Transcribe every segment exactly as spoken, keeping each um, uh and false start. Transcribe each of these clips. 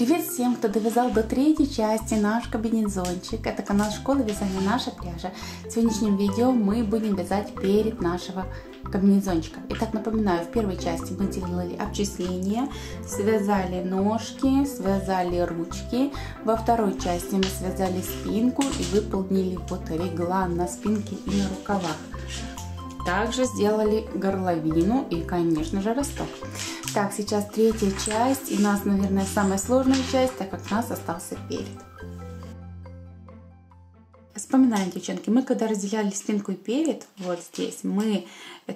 Привет всем, кто довязал до третьей части наш комбинезончик. Это канал школы вязания «Наша Пряжа». В сегодняшнем видео мы будем вязать перед нашего комбинезончика. Итак, напоминаю, в первой части мы делали обчисления, связали ножки, связали ручки. Во второй части мы связали спинку и выполнили вот реглан на спинке и на рукавах. Также сделали горловину и, конечно же, росток. Так, сейчас третья часть, и у нас, наверное, самая сложная часть, так как у нас остался перед. Вспоминаем, девчонки, мы когда разделяли спинку и перед, вот здесь, мы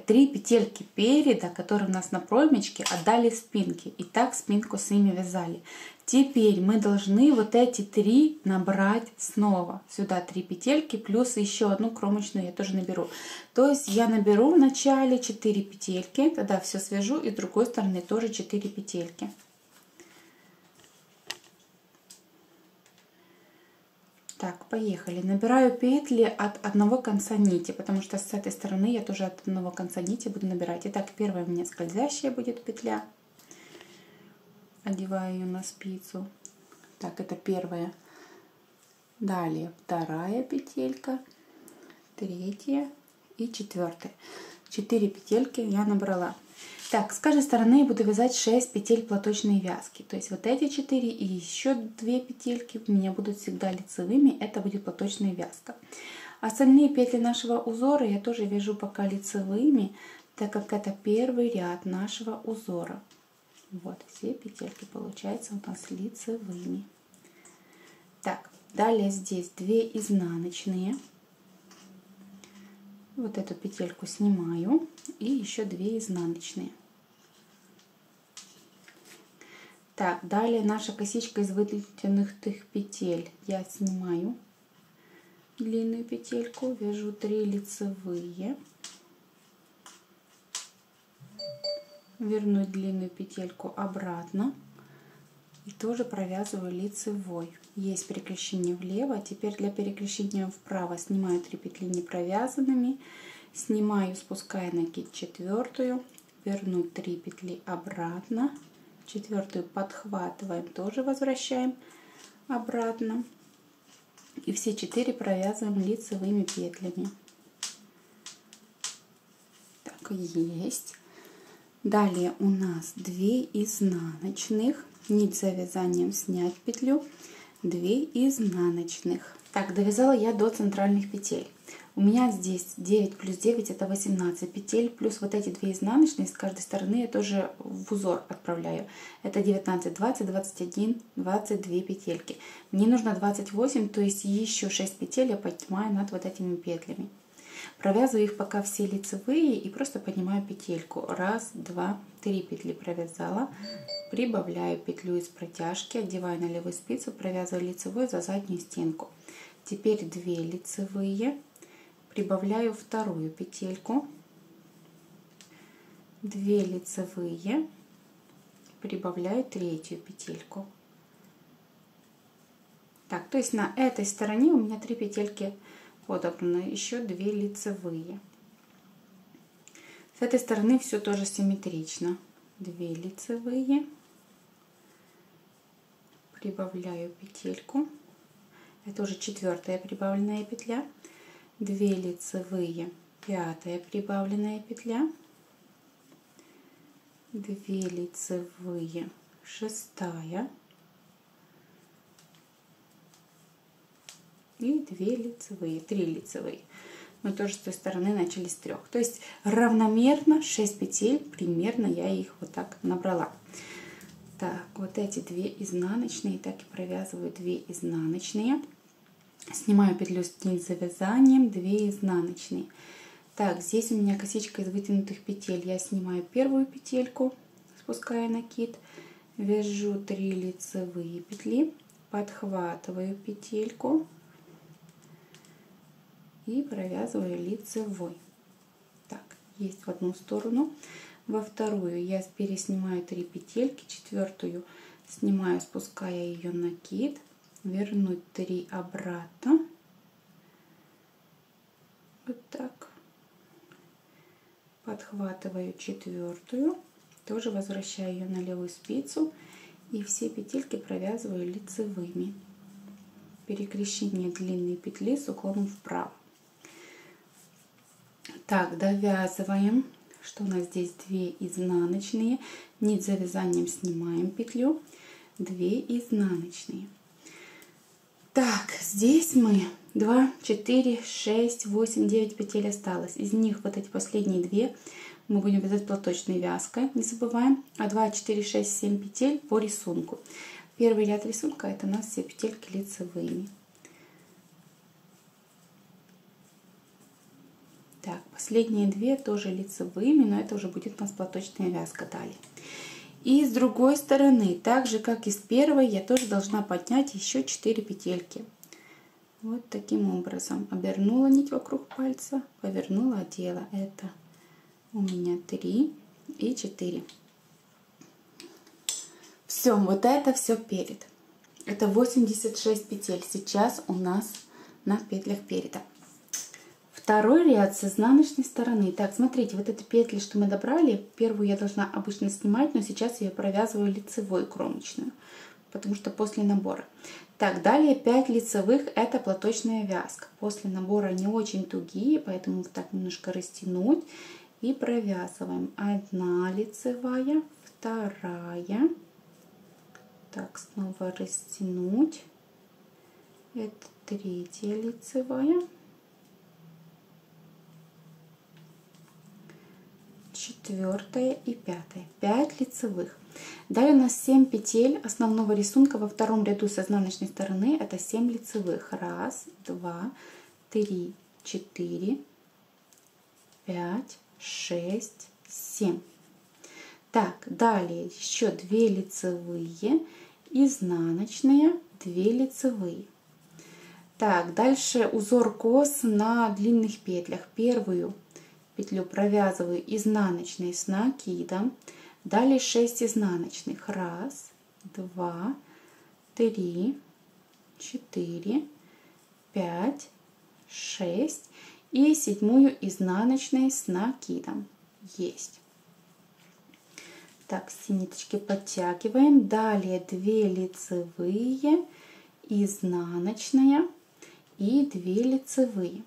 три петельки переда, которые у нас на проймочке, отдали спинке. И так спинку с ними вязали. Теперь мы должны вот эти три набрать снова. Сюда три петельки, плюс еще одну кромочную я тоже наберу. То есть я наберу в начале четыре петельки, тогда все свяжу, и с другой стороны тоже четыре петельки. Так, поехали. Набираю петли от одного конца нити, потому что с этой стороны я тоже от одного конца нити буду набирать. Итак, первая у меня скользящая будет петля. Одеваю ее на спицу. Так, это первая. Далее вторая петелька, третья и четвертая. Четыре петельки я набрала. Так, с каждой стороны я буду вязать шесть петель платочной вязки. То есть вот эти четыре и еще две петельки у меня будут всегда лицевыми. Это будет платочная вязка. Остальные петли нашего узора я тоже вяжу пока лицевыми, так как это первый ряд нашего узора. Вот, все петельки получаются у нас лицевыми. Так, далее здесь две изнаночные. Вот эту петельку снимаю и еще две изнаночные. Так, далее наша косичка из вытянутых петель. Я снимаю длинную петельку, вяжу три лицевые. Верну длинную петельку обратно и тоже провязываю лицевой. Есть перекрещение влево. Теперь для перекрещения вправо снимаю три петли непровязанными, снимаю, спускаю накид четвертую, верну три петли обратно, четвертую подхватываем, тоже возвращаем обратно, и все четыре провязываем лицевыми петлями. Так, есть. Далее у нас две изнаночных. Нить за вязанием снять петлю, две изнаночных. Так, довязала я до центральных петель. У меня здесь девять плюс девять это восемнадцать петель, плюс вот эти две изнаночные с каждой стороны я тоже в узор отправляю. Это девятнадцать, двадцать, двадцать один, двадцать две петельки. Мне нужно двадцать восемь, то есть еще шесть петель я поднимаю над вот этими петлями. Провязываю их пока все лицевые и просто поднимаю петельку. Раз, два, три петли провязала. Прибавляю петлю из протяжки, одеваю на левую спицу, провязываю лицевую за заднюю стенку. Теперь две лицевые. Прибавляю вторую петельку. две лицевые. Прибавляю третью петельку. Так, то есть на этой стороне у меня три петельки подобраны, еще две лицевые. С этой стороны все тоже симметрично. две лицевые, прибавляю петельку, это уже четвертая прибавленная петля, две лицевые, пятая прибавленная петля, две лицевые, шестая, и две лицевые, три лицевые. Но тоже с той стороны начали с трех. То есть равномерно шесть петель, примерно я их вот так набрала. Так, вот эти две изнаночные, так и провязываю две изнаночные. Снимаю петлю с вязанием, две изнаночные. Так, здесь у меня косичка из вытянутых петель. Я снимаю первую петельку, спускаю накид, вяжу три лицевые петли, подхватываю петельку и провязываю лицевой. Так, есть в одну сторону. Во вторую я переснимаю три петельки, четвертую снимаю, спуская ее накид, верну три обратно. Вот так. Подхватываю четвертую, тоже возвращаю ее на левую спицу И все петельки провязываю лицевыми. Перекрещение длинной петли с уклоном вправо. Так, довязываем, что у нас здесь две изнаночные. Нить за вязанием снимаем петлю, две изнаночные. Так, здесь мы два, четыре, шесть, восемь, девять петель осталось. Из них вот эти последние две мы будем вязать платочной вязкой, не забываем. А два, четыре, шесть, семь петель по рисунку. Первый ряд рисунка — это у нас все петельки лицевыми. Так, последние две тоже лицевыми, но это уже будет у нас платочная вязка далее. И с другой стороны, так же как и с первой, я тоже должна поднять еще четыре петельки. Вот таким образом. Обернула нить вокруг пальца, повернула, одела. Это у меня три и четыре. Все, вот это все перед. Это восемьдесят шесть петель сейчас у нас на петлях переда. Второй ряд с изнаночной стороны. Так, смотрите, вот эти петли, что мы добрали, первую я должна обычно снимать, но сейчас я провязываю лицевой кромочную, потому что после набора. Так, далее пять лицевых, это платочная вязка. После набора не очень тугие, поэтому вот так немножко растянуть и провязываем. Одна лицевая, вторая. Так, снова растянуть. Это третья лицевая. Четвертая и пятая. пять лицевых. Далее у нас семь петель основного рисунка во втором ряду с изнаночной стороны. Это семь лицевых. раз, два, три, четыре, пять, шесть, семь. Так, далее еще две лицевые, изнаночные, две лицевые. Так, дальше узор кос на длинных петлях. Первую петлю провязываю изнаночной с накидом. Далее шесть изнаночных. раз, два, три, четыре, пять, шесть. И седьмую изнаночной с накидом. Есть. Так, все ниточки подтягиваем. Далее две лицевые, изнаночная и две лицевые.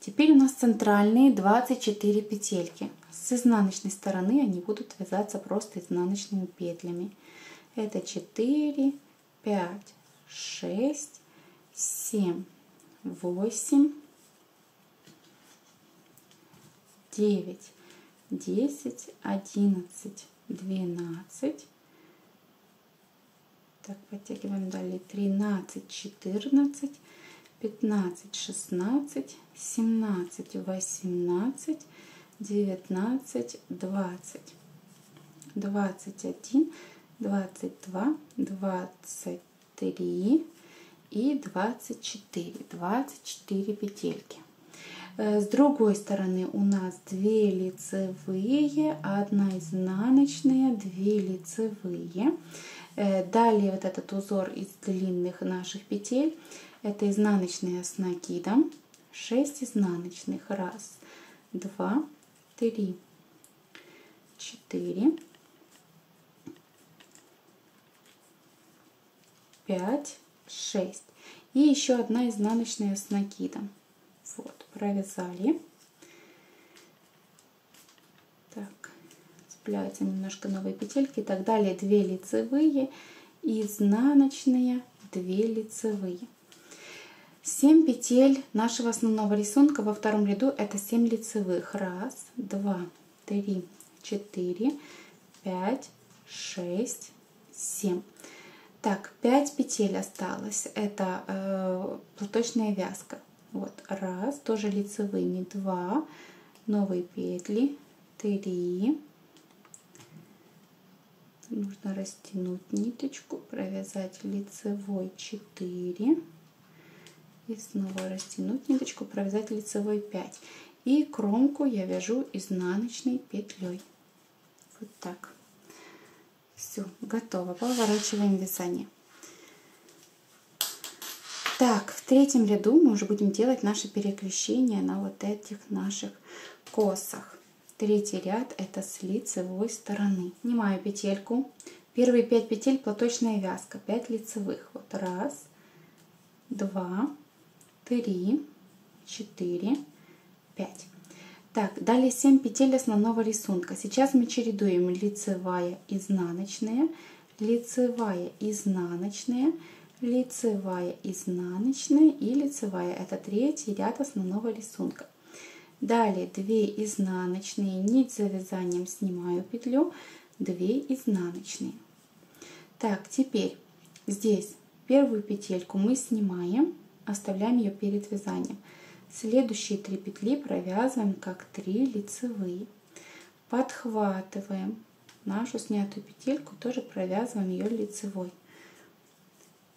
Теперь у нас центральные двадцать четыре петельки. С изнаночной стороны они будут вязаться просто изнаночными петлями. Это четыре, пять, шесть, семь, восемь, девять, десять, одиннадцать, двенадцать. Так, подтягиваем далее тринадцать, четырнадцать, пятнадцать, шестнадцать, семнадцать, восемнадцать, девятнадцать, двадцать, двадцать один, двадцать два, двадцать три и двадцать четыре. двадцать четыре петельки. С другой стороны у нас две лицевые, одна изнаночная, две лицевые. Далее вот этот узор из длинных наших петель. Это изнаночная с накидом. шесть изнаночных. раз, два, три, четыре, пять, шесть. И еще одна изнаночная с накидом. Вот, провязали. Так, цепляются немножко новые петельки и так далее. две лицевые, изнаночные, две лицевые. семь петель нашего основного рисунка во втором ряду, это семь лицевых. раз, два, три, четыре, пять, шесть, семь. Так, пять петель осталось. Это э, платочная вязка. Вот, раз, тоже лицевыми, два, новые петли, три. Нужно растянуть ниточку, провязать лицевой, четыре. И снова растянуть ниточку, провязать лицевой, пять. И кромку я вяжу изнаночной петлей. Вот так. Все, готово. Поворачиваем вязание. Так, в третьем ряду мы уже будем делать наше перекрещение на вот этих наших косах. Третий ряд — это с лицевой стороны. Снимаю петельку. Первые пять петель платочная вязка, пять лицевых. Вот раз, два, три, четыре, пять. Так, далее семь петель основного рисунка. Сейчас мы чередуем лицевая, изнаночная, лицевая, изнаночная, лицевая, изнаночная и лицевая. Это третий ряд основного рисунка. Далее две изнаночные, нить за вязанием снимаю петлю, две изнаночные. Так, теперь здесь первую петельку мы снимаем, оставляем ее перед вязанием. Следующие три петли провязываем как три лицевые. Подхватываем нашу снятую петельку, тоже провязываем ее лицевой.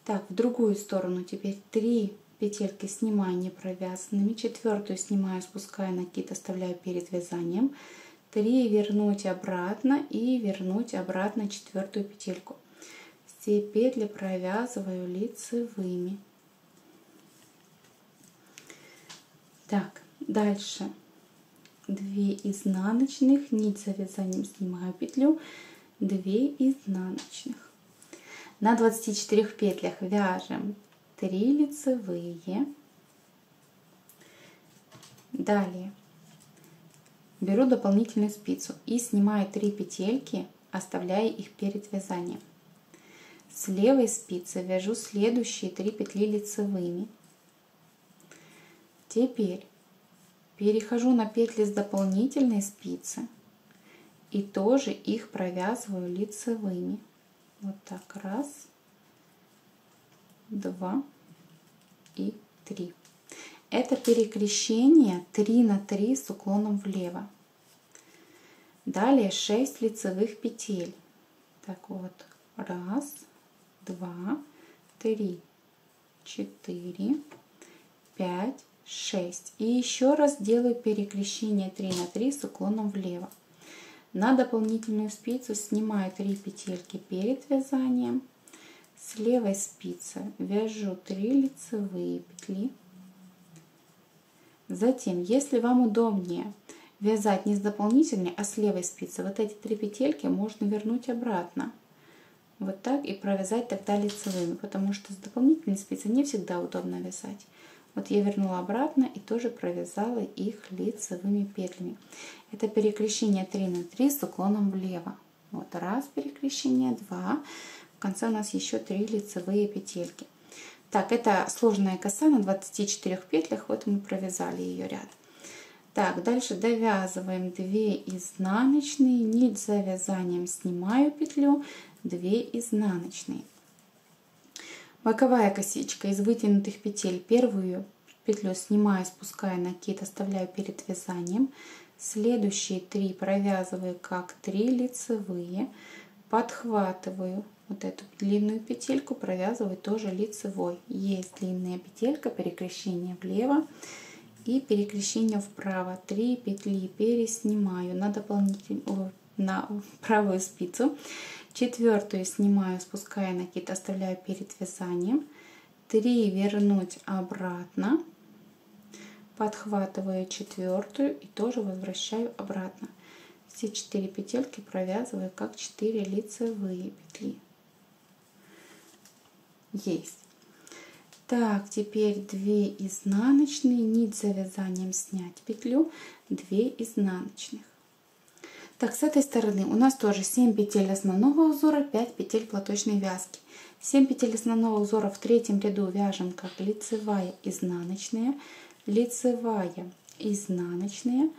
Так, в другую сторону теперь три петельки снимаю не провязанными, четвертую снимаю, спускаю накид, оставляю перед вязанием, три вернуть обратно и вернуть обратно четвертую петельку. Все петли провязываю лицевыми. Так, дальше две изнаночных, нить за вязанием снимаю петлю, две изнаночных. На двадцати четырёх петлях вяжем три лицевые. Далее беру дополнительную спицу и снимаю три петельки, оставляя их перед вязанием. С левой спицы вяжу следующие три петли лицевыми. Теперь перехожу на петли с дополнительной спицы и тоже их провязываю лицевыми. Вот так, раз, два и три. Это перекрещение три на три с уклоном влево. Далее шесть лицевых петель. Так вот, раз, два, три, четыре, пять. шесть. И еще раз делаю перекрещение три на три с уклоном влево. На дополнительную спицу снимаю три петельки перед вязанием. С левой спицы вяжу три лицевые петли. Затем, если вам удобнее вязать не с дополнительной, а с левой спицы, вот эти три петельки можно вернуть обратно. Вот так и провязать тогда лицевыми, потому что с дополнительной спицы не всегда удобно вязать. Вот я вернула обратно и тоже провязала их лицевыми петлями. Это перекрещение три на три с уклоном влево. Вот раз перекрещение, два. В конце у нас еще три лицевые петельки. Так, это сложная коса на двадцати четырёх петлях. Вот мы провязали ее ряд. Так, дальше довязываем две изнаночные. Нить за вязанием снимаю петлю, две изнаночные. Боковая косичка из вытянутых петель. Первую петлю снимаю, спускаю накид, оставляю перед вязанием. Следующие три провязываю как три лицевые. Подхватываю вот эту длинную петельку, провязываю тоже лицевой. Есть длинная петелька, перекрещение влево и перекрещение вправо. три петли переснимаю на дополнительную, на правую спицу. Четвертую снимаю, спускаю накид, оставляю перед вязанием. три вернуть обратно. Подхватываю четвертую и тоже возвращаю обратно. Все четыре петельки провязываю как четыре лицевые петли. Есть. Так, теперь две изнаночные. Нить за вязанием снять петлю. две изнаночных. Так, с этой стороны у нас тоже семь петель основного узора, пять петель платочной вязки. семь петель основного узора в третьем ряду вяжем как лицевая, изнаночная, лицевая, изнаночная,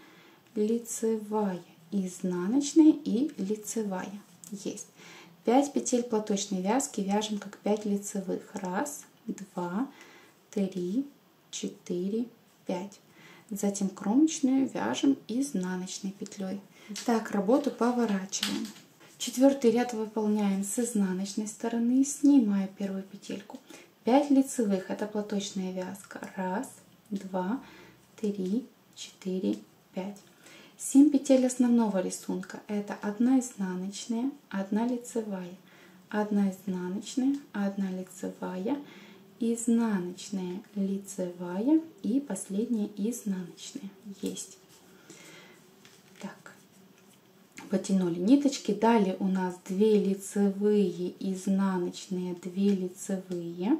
лицевая, изнаночная и лицевая. Есть. пять петель платочной вязки вяжем как пять лицевых. раз, два, три, четыре, пять. Затем кромочную вяжем изнаночной петлей. Так, работу поворачиваем. Четвертый ряд выполняем с изнаночной стороны, снимая первую петельку. пять лицевых, это платочная вязка. раз, два, три, четыре, пять. семь петель основного рисунка. Это одна изнаночная, одна лицевая, одна изнаночная, одна лицевая, изнаночная, лицевая и последняя изнаночная. Есть. потянули ниточки. Далее у нас две лицевые изнаночные, две лицевые.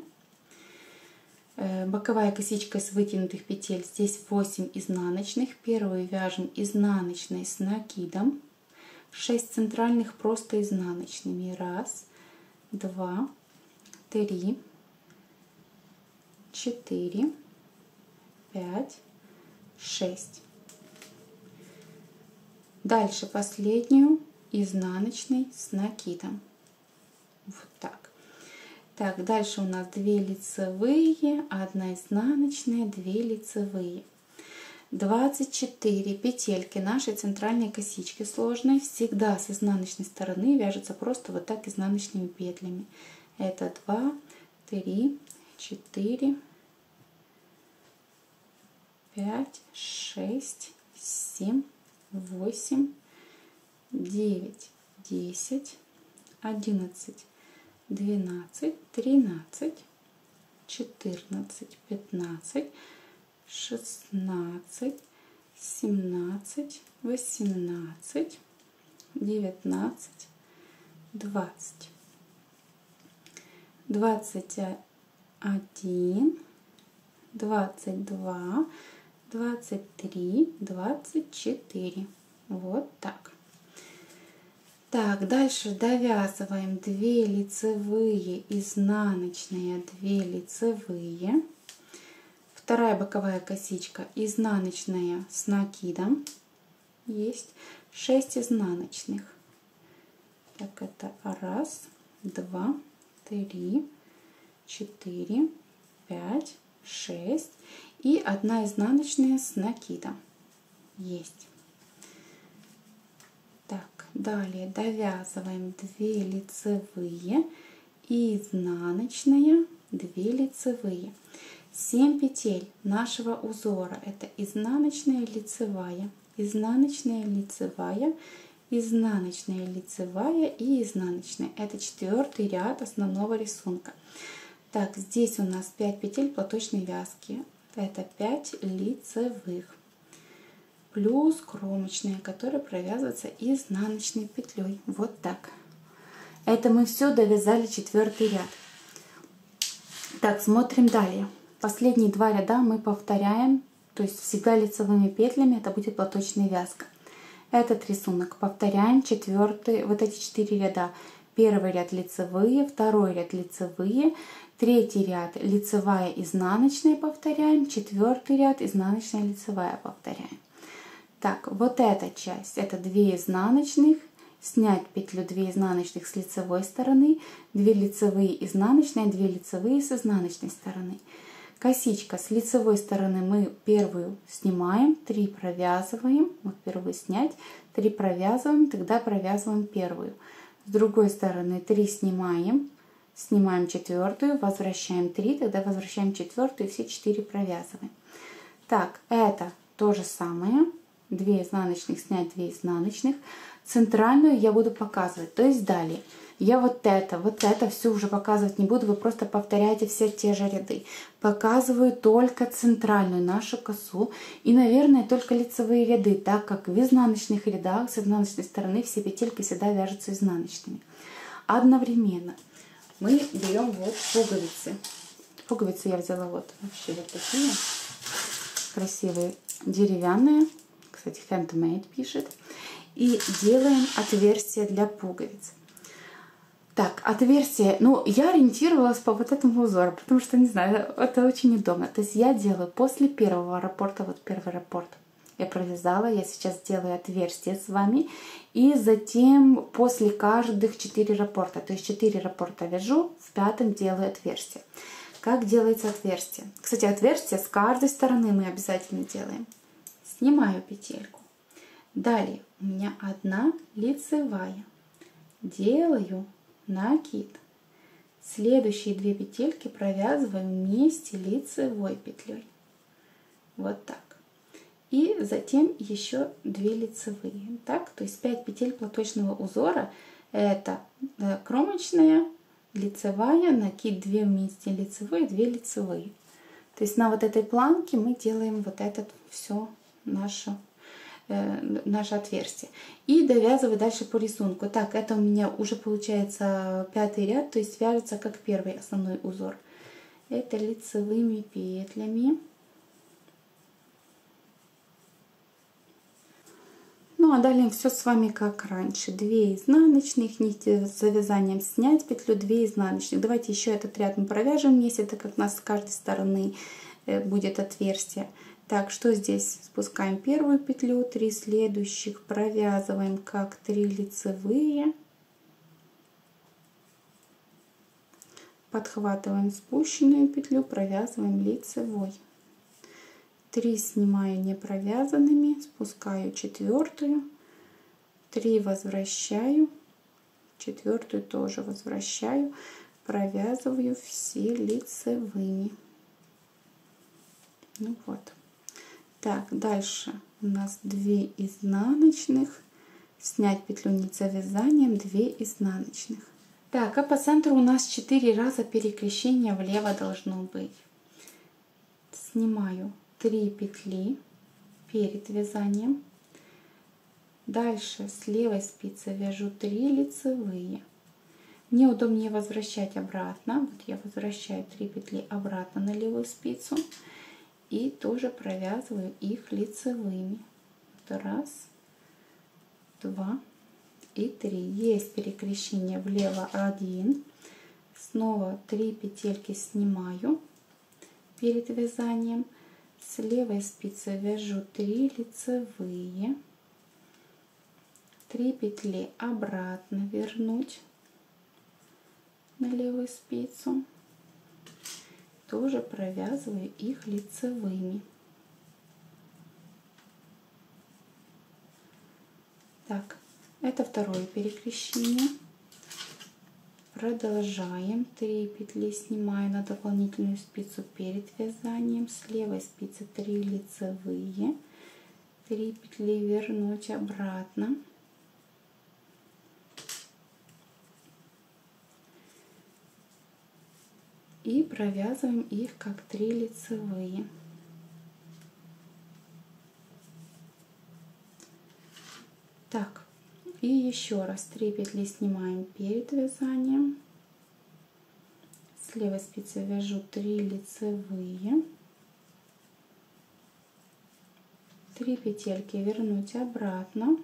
Боковая косичка с вытянутых петель, здесь восемь изнаночных. Первую вяжем изнаночной с накидом. шесть центральных просто изнаночными. Раз, два, три, четыре, пять, шесть. Дальше последнюю изнаночной с накидом. Вот так. Так, дальше у нас две лицевые, одна изнаночная, две лицевые. двадцать четыре петельки нашей центральной косички сложной всегда с изнаночной стороны вяжутся просто вот так изнаночными петлями. Это два, три, четыре, пять, шесть, семь, восемь, девять, десять, одиннадцать, двенадцать, тринадцать, четырнадцать, пятнадцать, шестнадцать, семнадцать, восемнадцать, девятнадцать, двадцать, двадцать один, двадцать два, двадцать три, двадцать четыре. Вот так. Так, дальше довязываем две лицевые, изнаночные, две лицевые. Вторая боковая косичка изнаночная с накидом. Есть шесть изнаночных. Так, это раз, два, три, четыре, пять, шесть. И одна изнаночная с накидом. Есть. Так, далее довязываем две лицевые и изнаночная, две лицевые. семь петель нашего узора. Это изнаночная, лицевая, изнаночная, лицевая, изнаночная, лицевая и изнаночная. Это четвертый ряд основного рисунка. Так, здесь у нас пять петель платочной вязки. Это пять лицевых. Плюс кромочные, которые провязываются изнаночной петлей. Вот так. Это мы все довязали четвертый ряд. Так, смотрим далее. Последние два ряда мы повторяем, то есть всегда лицевыми петлями, это будет платочная вязка. Этот рисунок повторяем четвертый, вот эти четыре ряда. Первый ряд лицевые, второй ряд лицевые, третий ряд лицевая изнаночная повторяем, четвертый ряд изнаночная лицевая повторяем. Так, вот эта часть, это две изнаночных, снять петлю две изнаночных с лицевой стороны, две лицевые изнаночные, две лицевые с изнаночной стороны. Косичка с лицевой стороны мы первую снимаем, три провязываем, вот первую снять, три провязываем, тогда провязываем первую. С другой стороны три снимаем, снимаем четвертую, возвращаем три, тогда возвращаем четвертую, все четыре провязываем. Так, это то же самое, две изнаночных снять, две изнаночных. Центральную я буду показывать, то есть далее. Я вот это, вот это все уже показывать не буду, вы просто повторяете все те же ряды. Показываю только центральную нашу косу и, наверное, только лицевые ряды, так как в изнаночных рядах с изнаночной стороны все петельки всегда вяжутся изнаночными. Одновременно мы берем вот пуговицы. Пуговицы я взяла вот вообще вот такие красивые, деревянные. Кстати, Phantomade пишет. И делаем отверстие для пуговиц. Так, отверстие, ну, я ориентировалась по вот этому узору, потому что, не знаю, это очень удобно. То есть я делаю после первого раппорта, вот первый раппорт я провязала, я сейчас делаю отверстие с вами, и затем после каждых четырёх раппорта, то есть четыре раппорта вяжу, в пятом делаю отверстие. Как делается отверстие? Кстати, отверстие с каждой стороны мы обязательно делаем. Снимаю петельку. Далее у меня одна лицевая. Делаю накид. Следующие две петельки провязываем вместе лицевой петлей. Вот так. И затем еще две лицевые. Так, то есть пять петель платочного узора. Это кромочная, лицевая, накид две вместе лицевой, две лицевые. То есть на вот этой планке мы делаем вот это все наше э, наше отверстие. И довязываю дальше по рисунку. Так, это у меня уже получается пятый ряд, то есть вяжется как первый основной узор. Это лицевыми петлями. Ну а далее все с вами как раньше. две изнаночных, нить с завязанием снять петлю, две изнаночных. Давайте еще этот ряд мы провяжем вместе, так как у нас с каждой стороны будет отверстие. Так, что здесь? Спускаем первую петлю, три следующих провязываем как три лицевые. Подхватываем спущенную петлю, провязываем лицевой. три снимаю не провязанными, спускаю четвертую, три возвращаю, четвертую тоже возвращаю, провязываю все лицевыми. Ну вот. Так, дальше у нас две изнаночных, снять петлю нить завязанием, две изнаночных. Так, а по центру у нас четыре раза перекрещение влево должно быть. Снимаю три петли перед вязанием, дальше с левой спицы вяжу три лицевые. Мне удобнее возвращать обратно, вот я возвращаю три петли обратно на левую спицу и тоже провязываю их лицевыми. Раз, два и три. Есть перекрещение влево один, снова три петельки снимаю перед вязанием. С левой спицы вяжу три лицевые, три петли обратно вернуть на левую спицу, тоже провязываю их лицевыми. Так, это второе перекрещение. Продолжаем. три петли снимаю на дополнительную спицу перед вязанием. С левой спицы три лицевые. три петли вернуть обратно. И провязываем их как три лицевые. Так. И еще раз три петли снимаем перед вязанием. С левой спицы вяжу три лицевые. три петельки вернуть обратно.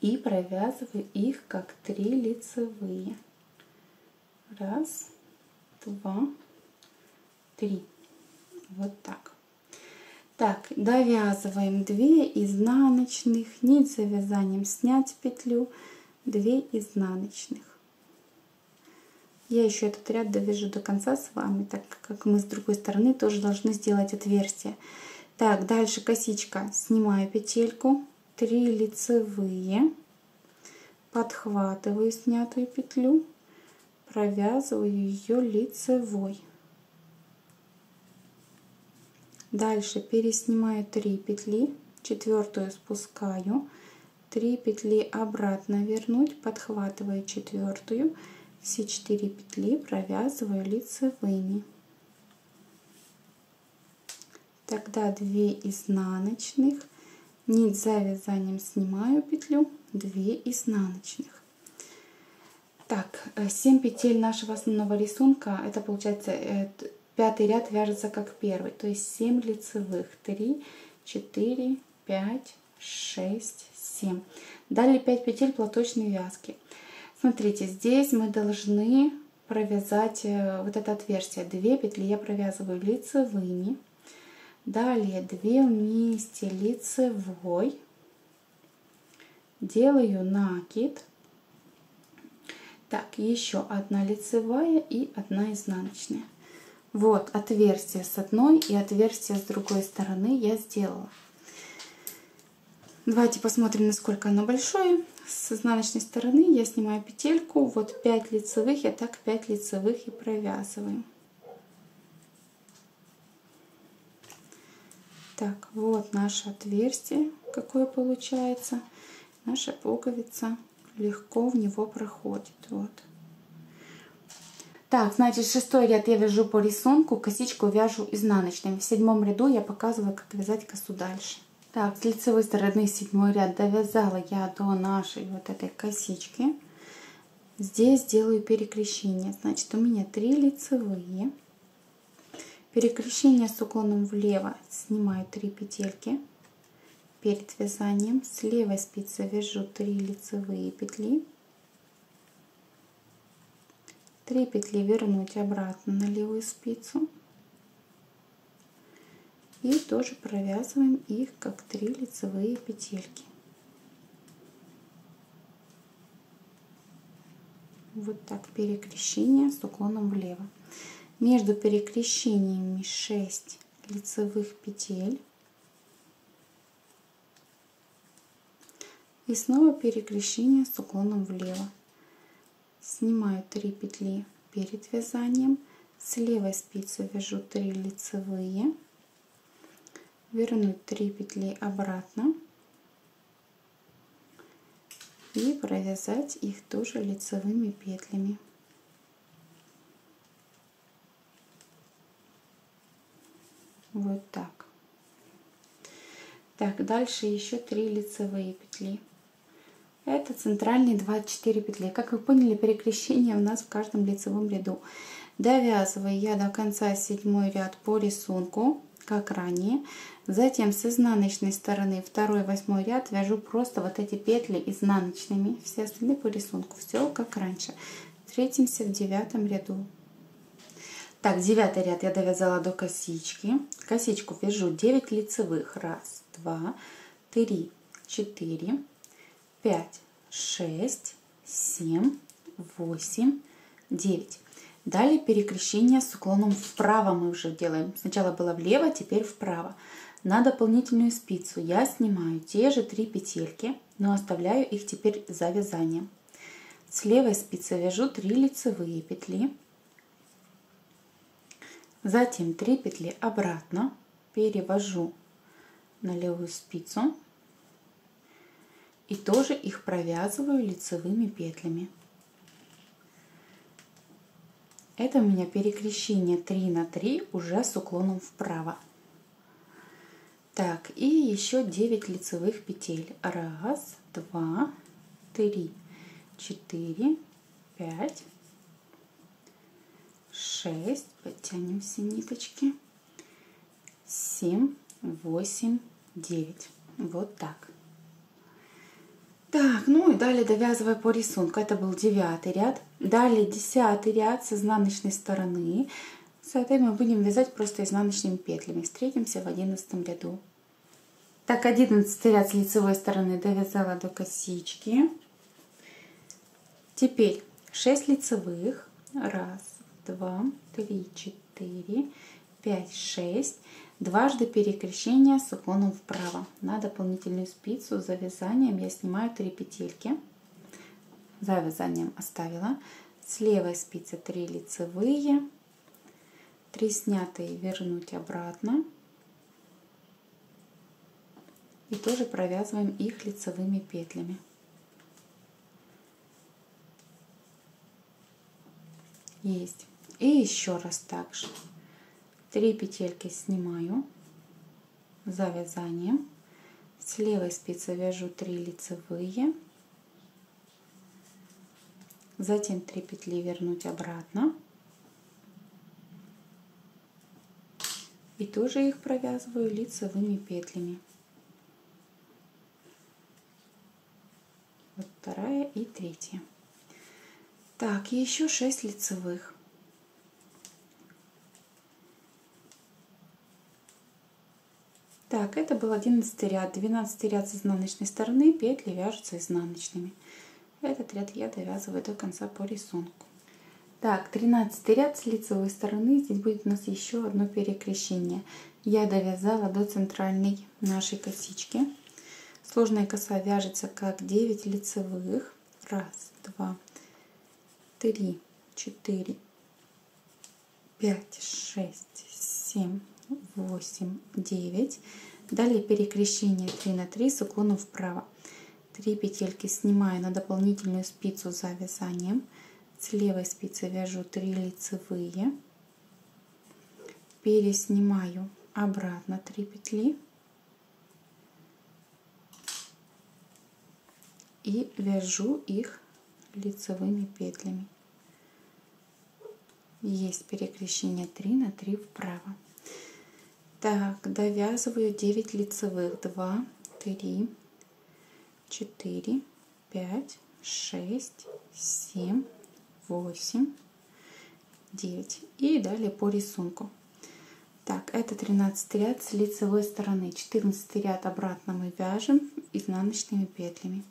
И провязываю их как три лицевые. Раз, два, три. Вот так. Так, довязываем две изнаночных, нить с завязанием снять петлю, две изнаночных. Я еще этот ряд довяжу до конца с вами, так как мы с другой стороны тоже должны сделать отверстие. Так, дальше косичка, снимаю петельку, три лицевые, подхватываю снятую петлю, провязываю ее лицевой. Дальше переснимаю три петли, четвертую спускаю, три петли обратно вернуть, подхватываю четвертую, все четыре петли провязываю лицевыми. Тогда две изнаночных, нить за вязанием снимаю петлю, две изнаночных. Так, семь петель нашего основного рисунка, это получается... Пятый ряд вяжется как первый, то есть семь лицевых. три, четыре, пять, шесть, семь. Далее пять петель платочной вязки. Смотрите, здесь мы должны провязать вот это отверстие. две петли я провязываю лицевыми. Далее две вместе лицевой. Делаю накид. Так, еще одна лицевая и одна изнаночная. Вот отверстие с одной и отверстие с другой стороны я сделала. Давайте посмотрим, насколько оно большое. С изнаночной стороны я снимаю петельку. Вот пять лицевых, я так пять лицевых и провязываю. Так, вот наше отверстие, какое получается. Наша пуговица легко в него проходит. Вот. Так, значит, шестой ряд я вяжу по рисунку, косичку вяжу изнаночной. В седьмом ряду я показываю, как вязать косу дальше. Так, с лицевой стороны седьмой ряд довязала я до нашей вот этой косички. Здесь делаю перекрещение. Значит, у меня три лицевые. Перекрещение с уклоном влево снимаю три петельки перед вязанием. С левой спицы вяжу три лицевые петли. три петли вернуть обратно на левую спицу. И тоже провязываем их как три лицевые петельки. Вот так перекрещение с уклоном влево. Между перекрещениями шесть лицевых петель. И снова перекрещение с уклоном влево. Снимаю три петли перед вязанием. С левой спицы вяжу три лицевые. Вернуть три петли обратно. И провязать их тоже лицевыми петлями. Вот так. Так, дальше еще три лицевые петли. Это центральные двадцать четыре петли. Как вы поняли, перекрещение у нас в каждом лицевом ряду. Довязываю я до конца седьмой ряд по рисунку, как ранее. Затем с изнаночной стороны второй восьмой ряд вяжу просто вот эти петли изнаночными. Все остальные по рисунку. Все как раньше. Встретимся в девятом ряду. Так, девятый ряд я довязала до косички. Косичку вяжу девять лицевых. Раз, два, три, четыре, пять, шесть, семь, восемь, девять. Далее перекрещение с уклоном вправо мы уже делаем. Сначала было влево, теперь вправо. На дополнительную спицу я снимаю те же три петельки, но оставляю их теперь за вязанием. С левой спицы вяжу три лицевые петли. Затем три петли обратно перевожу на левую спицу и тоже их провязываю лицевыми петлями. Это у меня перекрещение три на три уже с уклоном вправо. Так, и еще девять лицевых петель. Раз, два, три, четыре, пять. шесть, подтянем все ниточки, семь, восемь, девять. Вот так. Так, ну и далее довязываю по рисунку. Это был девятый ряд. Далее десятый ряд с изнаночной стороны. С этой мы будем вязать просто изнаночными петлями. Встретимся в одиннадцатом ряду. Так, одиннадцатый ряд с лицевой стороны довязала до косички. Теперь шесть лицевых. Раз. два, три, четыре, пять, шесть. Дважды перекрещение с уклоном вправо. На дополнительную спицу за вязанием я снимаю три петельки. За вязанием оставила. С левой спицы три лицевые. три снятые вернуть обратно. И тоже провязываем их лицевыми петлями. Есть. И еще раз так же. три петельки снимаю за вязанием. С левой спицы вяжу три лицевые. Затем три петли вернуть обратно. И тоже их провязываю лицевыми петлями. Вот вторая и третья. Так, еще шесть лицевых. Так, это был одиннадцатый ряд. двенадцатый ряд с изнаночной стороны, петли вяжутся изнаночными. Этот ряд я довязываю до конца по рисунку. Так, тринадцатый ряд с лицевой стороны. Здесь будет у нас еще одно перекрещение. Я довязала до центральной нашей косички. Сложная коса вяжется как девять лицевых. Раз, два, три, четыре, пять, шесть, семь. восемь, девять. Далее перекрещение три на три с уклоном вправо. три петельки снимаю на дополнительную спицу за вязанием. С левой спицы вяжу три лицевые, переснимаю обратно три петли и вяжу их лицевыми петлями. Есть перекрещение три на три вправо. Так, довязываю девять лицевых. два, три, четыре, пять, шесть, семь, восемь, девять. И далее по рисунку. Так, это тринадцатый ряд с лицевой стороны. четырнадцатый ряд обратно мы вяжем изнаночными петлями.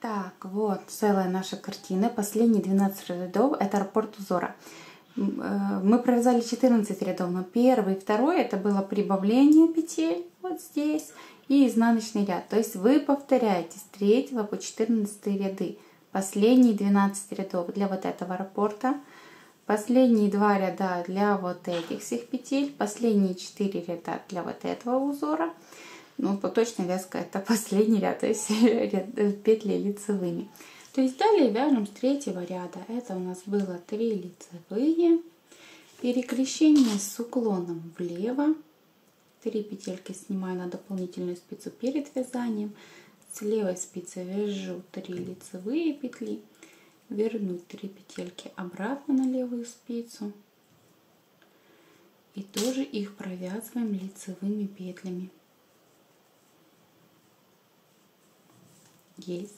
Так, вот целая наша картина. Последние двенадцать рядов – это раппорт узора. Мы провязали четырнадцать рядов, но первый и второй это было прибавление петель вот здесь и изнаночный ряд. То есть вы повторяете с третьего по четырнадцатый ряды. Последние двенадцать рядов для вот этого раппорта, последние два ряда для вот этих всех петель, последние четыре ряда для вот этого узора. Ну, по точной вязке это последний ряд, то есть петли лицевыми. То есть далее вяжем с третьего ряда. Это у нас было три лицевые, перекрещение с уклоном влево, три петельки снимаю на дополнительную спицу перед вязанием, с левой спицы вяжу три лицевые петли, верну три петельки обратно на левую спицу и тоже их провязываем лицевыми петлями. Есть.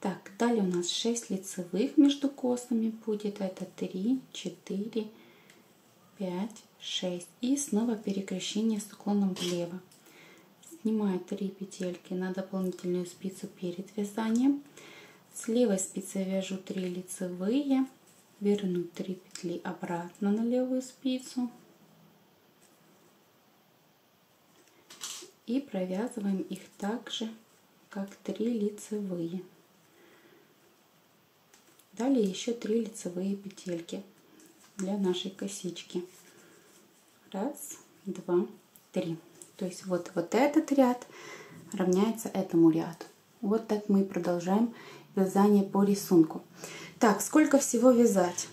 Так, далее у нас шесть лицевых между косами будет. Это три, четыре, пять, шесть. И снова перекрещение с уклоном влево. Снимаю три петельки на дополнительную спицу перед вязанием. С левой спицы вяжу три лицевые. Верну три петли обратно на левую спицу. И провязываем их также, как три лицевые. Далее еще три лицевые петельки для нашей косички. Раз, два, три. То есть вот, вот этот ряд равняется этому ряду. Вот так мы продолжаем вязание по рисунку. Так, сколько всего вязать?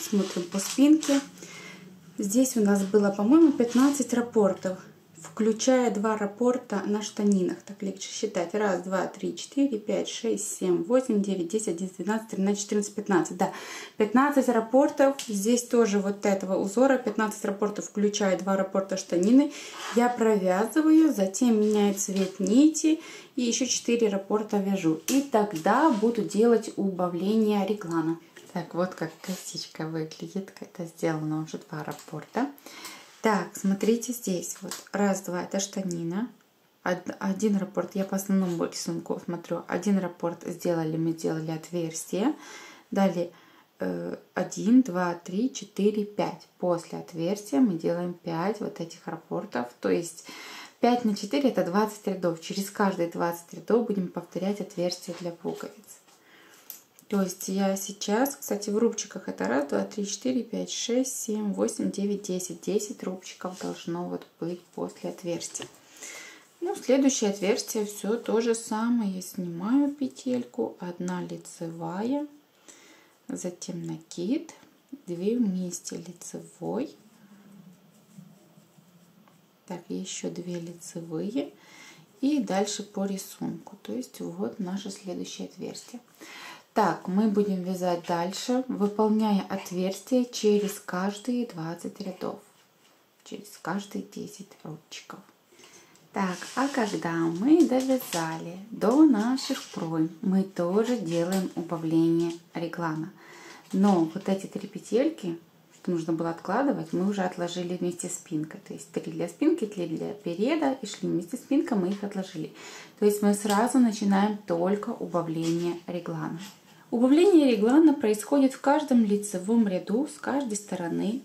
Смотрим по спинке. Здесь у нас было, по-моему, пятнадцать раппортов, включая два раппорта на штанинах. Так легче считать. раз, два, три, четыре, пять, шесть, семь, восемь, девять, десять, одиннадцать, двенадцать, тринадцать, четырнадцать, пятнадцать. Да, пятнадцать раппортов. Здесь тоже вот этого узора. пятнадцать раппортов, включая два раппорта штанины. Я провязываю, затем меняю цвет нити. И еще четыре раппорта вяжу. И тогда буду делать убавление реглана. Так, вот как косичка выглядит. Это сделано уже два раппорта. Так, смотрите здесь, вот, раз, два, это штанина, один раппорт, я по основному рисунку смотрю, один раппорт сделали, мы делали отверстие, далее один, два, три, четыре, пять, после отверстия мы делаем пять вот этих раппортов, то есть пять на четыре это двадцать рядов, через каждые двадцать рядов будем повторять отверстие для пуговиц. То есть я сейчас, кстати, в рубчиках это раз, два, три, четыре, пять, шесть, семь, восемь, девять, десять. десять рубчиков должно вот быть после отверстия. Ну, следующее отверстие все то же самое. Я снимаю петельку, одна лицевая, затем накид, две вместе лицевой. Так, еще две лицевые. И дальше по рисунку. То есть вот наше следующее отверстие. Так, мы будем вязать дальше, выполняя отверстие через каждые двадцать рядов, через каждые десять рубчиков. Так, а когда мы довязали до наших пройм, мы тоже делаем убавление реглана. Но вот эти три петельки, что нужно было откладывать, мы уже отложили вместе с спинкой. То есть три для спинки, три для переда и шли вместе с спинкой, мы их отложили. То есть мы сразу начинаем только убавление реглана. Убавление реглана происходит в каждом лицевом ряду с каждой стороны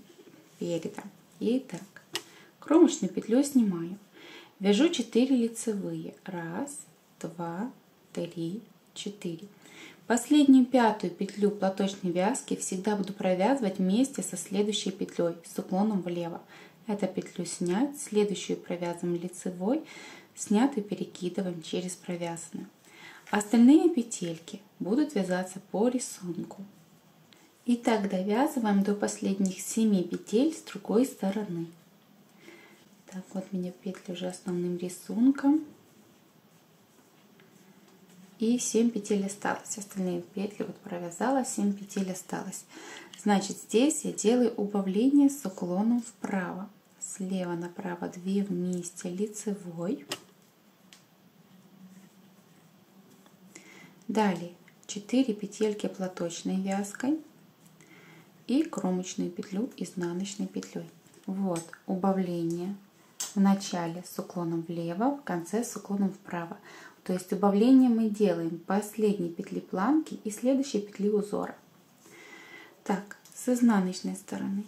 переда. Итак, кромочную петлю снимаю. Вяжу четыре лицевые. раз, два, три, четыре. Последнюю пятую петлю платочной вязки всегда буду провязывать вместе со следующей петлей с уклоном влево. Эту петлю снять, следующую провязываем лицевой, снятую перекидываем через провязанную. Остальные петельки будут вязаться по рисунку. И так довязываем до последних семи петель с другой стороны. Так, вот у меня петли уже основным рисунком. И семь петель осталось. Остальные петли вот провязала, семь петель осталось. Значит, здесь я делаю убавление с уклоном вправо. Слева направо две вместе лицевой. Далее четыре петельки платочной вязкой и кромочную петлю изнаночной петлей. Вот убавление в начале с уклоном влево, в конце с уклоном вправо. То есть убавление мы делаем последней петли планки и следующей петли узора. Так, с изнаночной стороны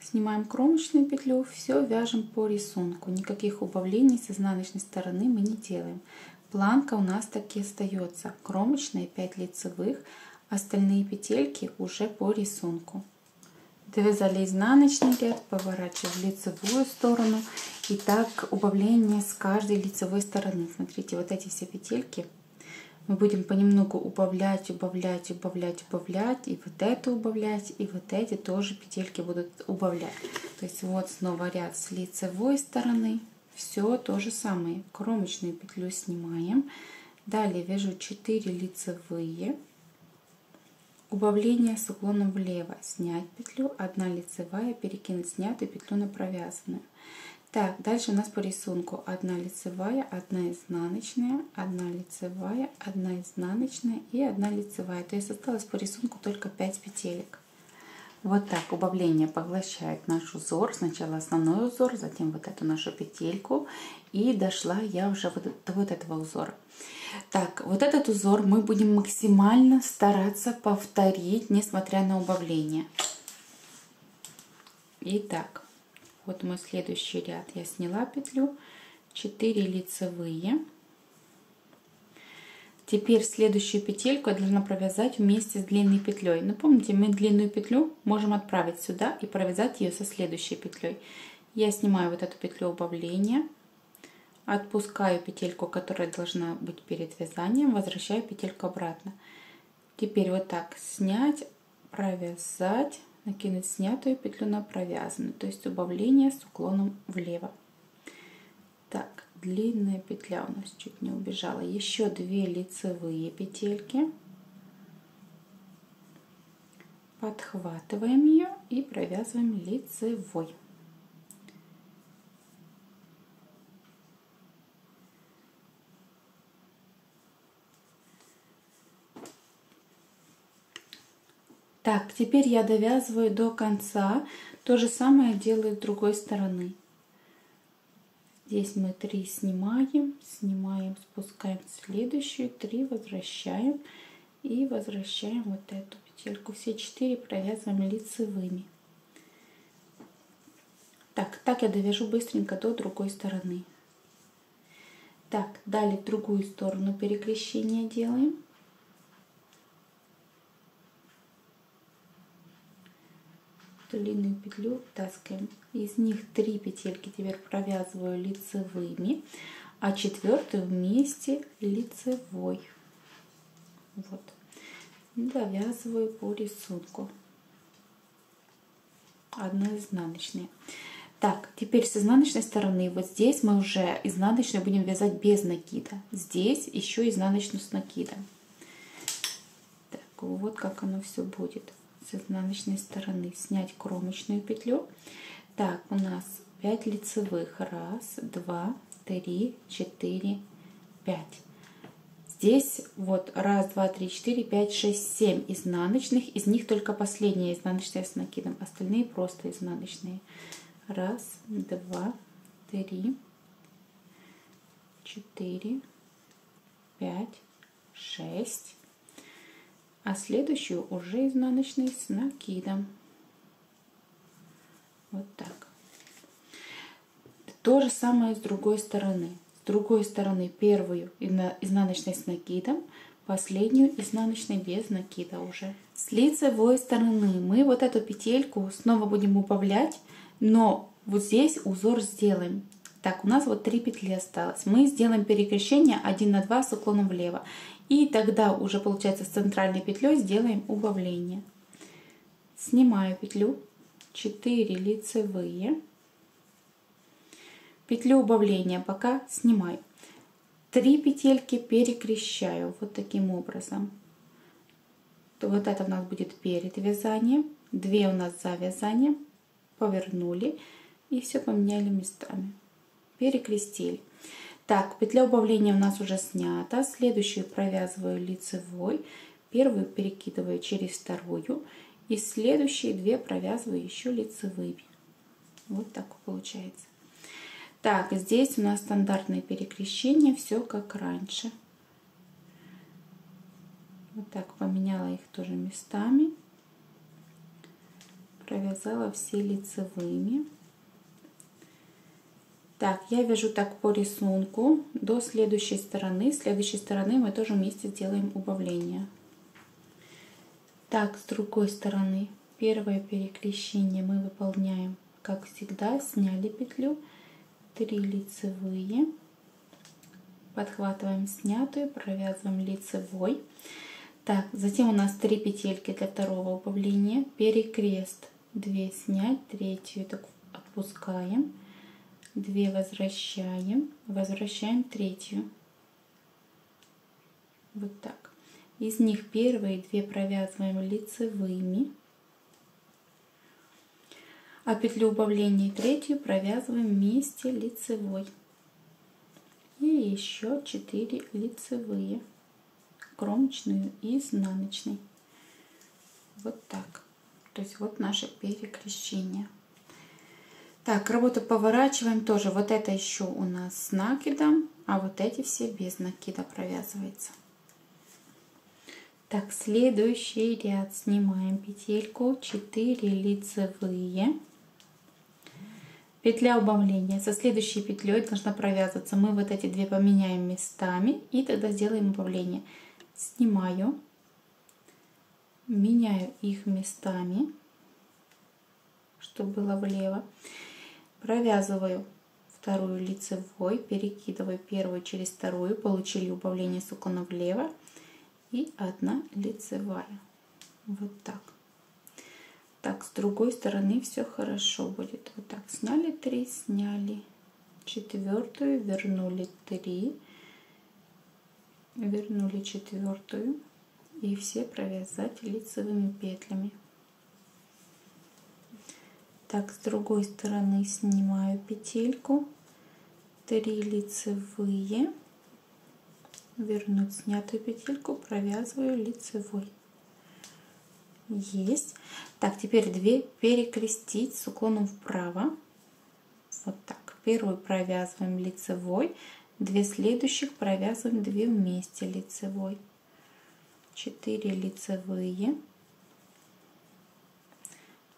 снимаем кромочную петлю, все вяжем по рисунку. Никаких убавлений с изнаночной стороны мы не делаем. Планка у нас таки остается, кромочная, пять лицевых, остальные петельки уже по рисунку. Довязали изнаночный ряд, поворачиваем в лицевую сторону. И так убавление с каждой лицевой стороны. Смотрите, вот эти все петельки мы будем понемногу убавлять, убавлять, убавлять, убавлять. И вот это убавлять, и вот эти тоже петельки будут убавлять. То есть вот снова ряд с лицевой стороны. Все то же самое. Кромочную петлю снимаем. Далее вяжу четыре лицевые. Убавление с уклоном влево. Снять петлю, одна лицевая, перекинуть снятую петлю на провязанную. Так, дальше у нас по рисунку одна лицевая, одна изнаночная, одна лицевая, одна изнаночная и одна лицевая. То есть осталось по рисунку только пять петелек. Вот так убавление поглощает наш узор. Сначала основной узор, затем вот эту нашу петельку. И дошла я уже до вот этого узора. Так, вот этот узор мы будем максимально стараться повторить, несмотря на убавление. Итак. Вот мой следующий ряд. Я сняла петлю, четыре лицевые. Теперь следующую петельку я должна провязать вместе с длинной петлей. Но помните, мы длинную петлю можем отправить сюда и провязать ее со следующей петлей. Я снимаю вот эту петлю убавления, отпускаю петельку, которая должна быть перед вязанием, возвращаю петельку обратно. Теперь вот так снять, провязать. Накинуть снятую петлю на провязанную, то есть убавление с уклоном влево. Так, длинная петля у нас чуть не убежала. Еще две лицевые петельки. Подхватываем ее и провязываем лицевой. Так, теперь я довязываю до конца. То же самое делаю с другой стороны. Здесь мы три снимаем, снимаем, спускаем следующую, три возвращаем и возвращаем вот эту петельку. Все четыре провязываем лицевыми. Так, так я довяжу быстренько до другой стороны. Так, далее в другую сторону перекрещение делаем. Длинную петлю таскаем, из них три петельки теперь провязываю лицевыми, а четвертую вместе лицевой. Вот, довязываю по рисунку, одна изнаночная. Так, теперь с изнаночной стороны, вот здесь мы уже изнаночную будем вязать без накида, здесь еще изнаночную с накидом. Так, вот как оно все будет. С изнаночной стороны снять кромочную петлю. Так, у нас пять лицевых. Раз, два, три, четыре, пять. Здесь вот раз, два, три, четыре, пять, шесть, семь изнаночных. Из них только последняя изнаночная с накидом. Остальные просто изнаночные. Раз, два, три, четыре, пять, шесть. А следующую уже изнаночной с накидом. Вот так. То же самое с другой стороны. С другой стороны первую изнаночной с накидом, последнюю изнаночной без накида уже. С лицевой стороны мы вот эту петельку снова будем убавлять, но вот здесь узор сделаем. Так, у нас вот три петли осталось. Мы сделаем перекрещение один на два с уклоном влево. И тогда уже получается с центральной петлей сделаем убавление. Снимаю петлю, четыре лицевые, петлю убавления пока снимаю, три петельки перекрещаю вот таким образом. То вот это у нас будет перед вязанием, две у нас за вязание, повернули и все поменяли местами, перекрестили. Так, петля убавления у нас уже снята, следующую провязываю лицевой, первую перекидываю через вторую и следующие две провязываю еще лицевыми. Вот так получается. Так, здесь у нас стандартное перекрещение, все как раньше. Вот так поменяла их тоже местами, провязала все лицевыми. Так, я вяжу так по рисунку до следующей стороны. С следующей стороны мы тоже вместе делаем убавление. Так, с другой стороны первое перекрещение мы выполняем как всегда. Сняли петлю, три лицевые, подхватываем снятую, провязываем лицевой. Так, затем у нас три петельки для второго убавления, перекрест, две снять, третью так отпускаем, две возвращаем, возвращаем третью. Вот так. Из них первые две провязываем лицевыми, а петлю убавления третью провязываем вместе лицевой. И еще четыре лицевые, кромочную и изнаночной. Вот так. То есть вот наше перекрещение. Так, работу поворачиваем тоже. Вот это еще у нас с накидом, а вот эти все без накида провязывается. Так, следующий ряд. Снимаем петельку, четыре лицевые. Петля убавления. Со следующей петлей должна провязываться. Мы вот эти две поменяем местами и тогда сделаем убавление. Снимаю, меняю их местами, чтобы было влево. Провязываю вторую лицевой, перекидываю первую через вторую, получили убавление с уклона влево и одна лицевая. Вот так. Так, с другой стороны все хорошо будет. Вот так, сняли три, сняли четвертую, вернули три, вернули четвертую и все провязать лицевыми петлями. Так, с другой стороны снимаю петельку, три лицевые, вернуть снятую петельку, провязываю лицевой. Есть. Так, теперь две перекрестить с уклоном вправо. Вот так. Первую провязываем лицевой, две следующих провязываем две вместе лицевой. четыре лицевые,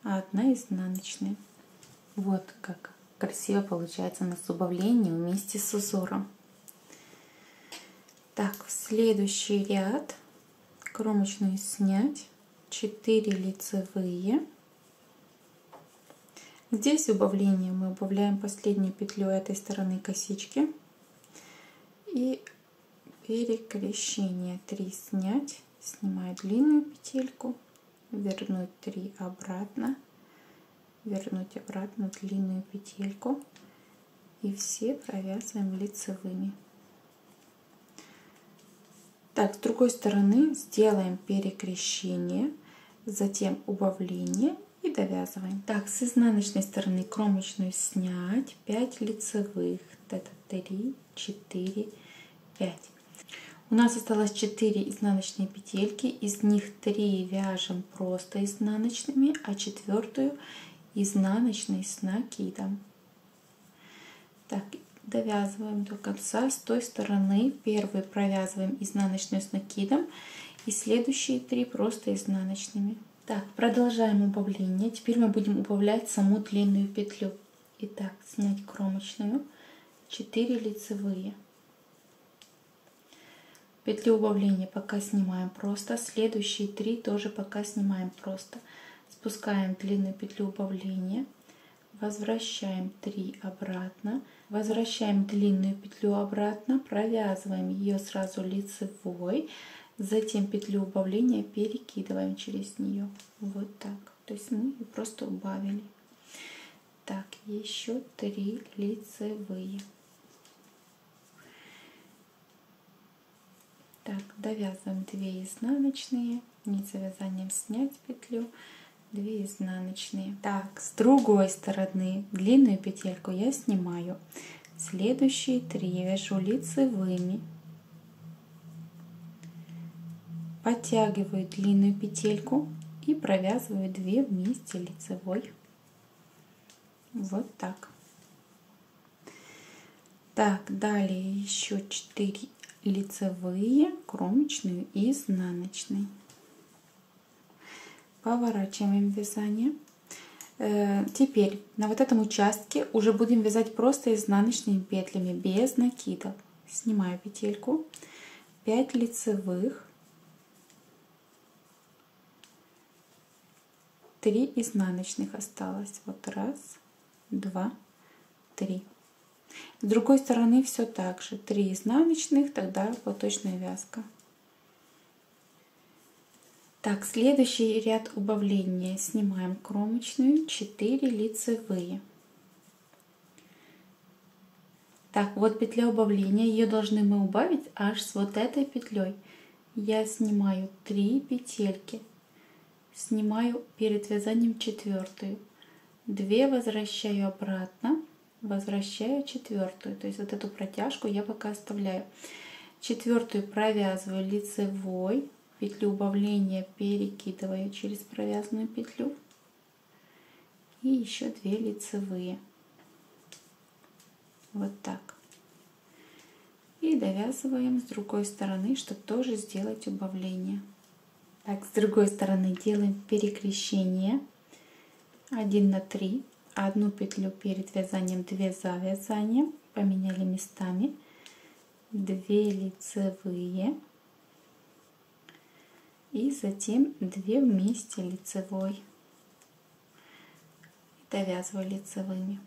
а одна изнаночная. Вот как красиво получается у нас убавление вместе с узором. Так, в следующий ряд кромочную снять, четыре лицевые. Здесь убавление, мы убавляем последнюю петлю этой стороны косички и перекрещение, три снять, снимаю длинную петельку, вернуть три обратно, вернуть обратно длинную петельку и все провязываем лицевыми. Так, с другой стороны сделаем перекрещение, затем убавление и довязываем. Так, с изнаночной стороны кромочную снять, пять лицевых. Это три, четыре, пять. У нас осталось четыре изнаночные петельки, из них три вяжем просто изнаночными, а четвертую изнаночной с накидом. Так, довязываем до конца. С той стороны первую провязываем изнаночную с накидом и следующие три просто изнаночными. Так, продолжаем убавление. Теперь мы будем убавлять саму длинную петлю. Итак, снять кромочную, четыре лицевые, петлю убавления пока снимаем просто, следующие три тоже пока снимаем просто, спускаем длинную петлю убавления, возвращаем три обратно, Возвращаем длинную петлю обратно, провязываем ее сразу лицевой, затем петлю убавления перекидываем через нее. Вот так. То есть мы ее просто убавили. Так, еще три лицевые. Так, довязываем две изнаночные, нить завязанием снять петлю, две изнаночные. Так, с другой стороны длинную петельку я снимаю. Следующие три я вяжу лицевыми. Подтягиваю длинную петельку и провязываю две вместе лицевой. Вот так. Так, далее еще четыре лицевые, кромочную и изнаночную. Поворачиваем вязание. Теперь на вот этом участке уже будем вязать просто изнаночными петлями, без накидов. Снимаю петельку, пять лицевых, три изнаночных осталось. Вот раз, два, три. С другой стороны все так же. три изнаночных, тогда платочная вязка. Так, следующий ряд убавления. Снимаем кромочную, четыре лицевые. Так, вот петля убавления. Ее должны мы убавить аж с вот этой петлей. Я снимаю три петельки. Снимаю перед вязанием четвертую. две возвращаю обратно. Возвращаю четвертую, то есть вот эту протяжку я пока оставляю. Четвертую провязываю лицевой, петлю убавления перекидываю через провязанную петлю и еще две лицевые. Вот так. И довязываем с другой стороны, чтобы тоже сделать убавление. Так, с другой стороны делаем перекрещение один на три. Одну петлю перед вязанием, две за вязанием, поменяли местами, две лицевые и затем две вместе лицевой. Довязываю лицевыми,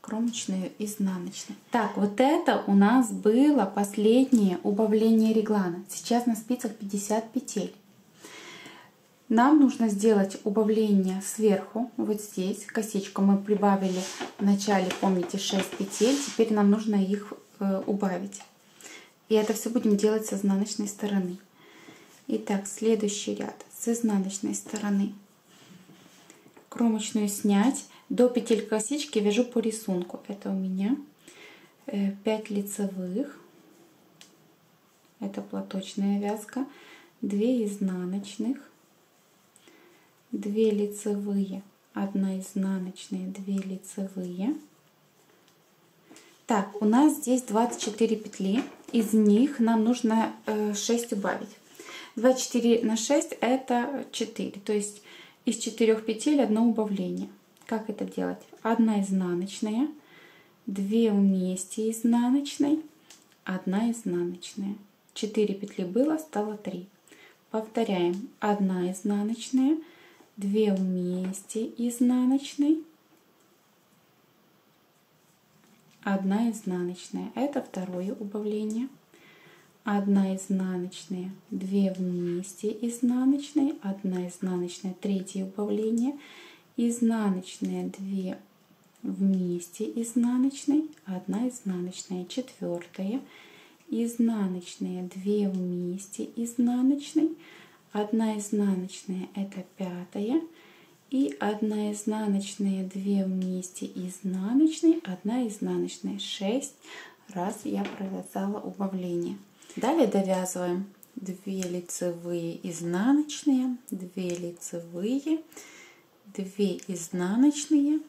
кромочную, изнаночную. Так, вот это у нас было последнее убавление реглана. Сейчас на спицах пятьдесят петель. Нам нужно сделать убавление сверху, вот здесь. Косичку мы прибавили в начале, помните, шесть петель. Теперь нам нужно их убавить. И это все будем делать с изнаночной стороны. Итак, следующий ряд с изнаночной стороны. Кромочную снять. До петель косички вяжу по рисунку. Это у меня пять лицевых. Это платочная вязка. две изнаночных. две лицевые, одна изнаночная, две лицевые. Так, у нас здесь двадцать четыре петли, из них нам нужно шесть убавить. двадцать четыре на шесть это четыре, то есть из четырёх петель одно убавление. Как это делать? одна изнаночная, две вместе изнаночной, одна изнаночная. четыре петли было, стало три. Повторяем: одна изнаночная, две вместе изнаночной, одна изнаночная, это второе убавление, одна изнаночная, две вместе изнаночной, одна изнаночная, третье убавление, изнаночная, две вместе изнаночной, одна изнаночная, четвертое, изнаночная, две вместе изнаночной, одна изнаночная, это пятая, и одна изнаночная, две вместе изнаночной, одна изнаночная. шесть раз я провязала убавление. Далее довязываем две лицевые изнаночные, две лицевые, две изнаночные,